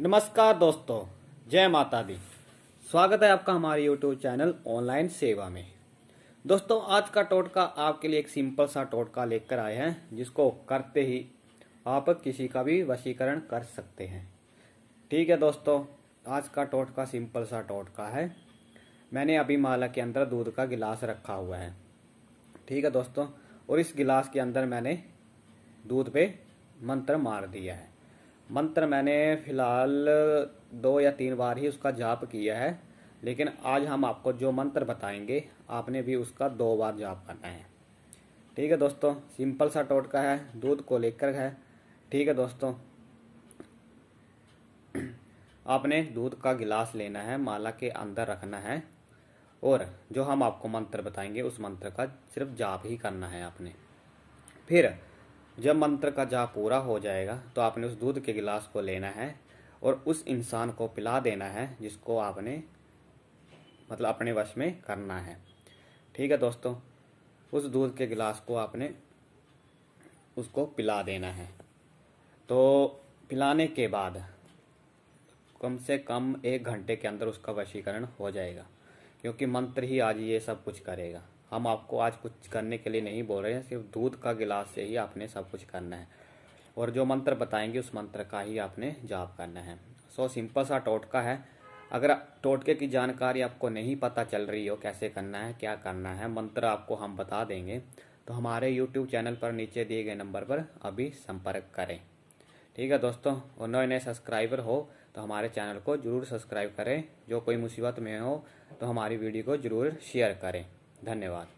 नमस्कार दोस्तों, जय माता दी। स्वागत है आपका हमारे YouTube चैनल ऑनलाइन सेवा में। दोस्तों, आज का टोटका आपके लिए एक सिंपल सा टोटका लेकर आए हैं, जिसको करते ही आप किसी का भी वशीकरण कर सकते हैं। ठीक है दोस्तों, आज का टोटका सिंपल सा टोटका है। मैंने अभी माला के अंदर दूध का गिलास रखा हुआ है। ठीक है दोस्तों, और इस गिलास के अंदर मैंने दूध पे मंत्र मार दिया है। मंत्र मैंने फिलहाल 2 या 3 बार ही उसका जाप किया है, लेकिन आज हम आपको जो मंत्र बताएंगे आपने भी उसका 2 बार जाप करना है। ठीक है दोस्तों, सिंपल सा टोटका है, दूध को लेकर है। ठीक है दोस्तों, आपने दूध का गिलास लेना है, माला के अंदर रखना है, और जो हम आपको मंत्र बताएंगे उस मंत्र का सिर्फ जाप ही करना है आपने। फिर जब मंत्र का जाप पूरा हो जाएगा तो आपने उस दूध के गिलास को लेना है और उस इंसान को पिला देना है जिसको आपने मतलब अपने वश में करना है। ठीक है दोस्तों, उस दूध के गिलास को आपने उसको पिला देना है। तो पिलाने के बाद कम से कम 1 घंटे के अंदर उसका वशीकरण हो जाएगा, क्योंकि मंत्र ही आज ये सब कुछ करेगा। हम आपको आज कुछ करने के लिए नहीं बोल रहे हैं, सिर्फ दूध का गिलास से ही आपने सब कुछ करना है, और जो मंत्र बताएंगे उस मंत्र का ही आपने जाप करना है। सो सिंपल सा टोटका है। अगर टोटके की जानकारी आपको नहीं पता चल रही हो, कैसे करना है, क्या करना है, मंत्र आपको हम बता देंगे, तो हमारे YouTube चैनल पर नीचे दिए गए नंबर पर अभी संपर्क करें। ठीक है दोस्तों, और नए सब्सक्राइबर हो तो हमारे चैनल को जरूर सब्सक्राइब करें। जो कोई मुसीबत में हो तो हमारी वीडियो को जरूर शेयर करें। धन्यवाद।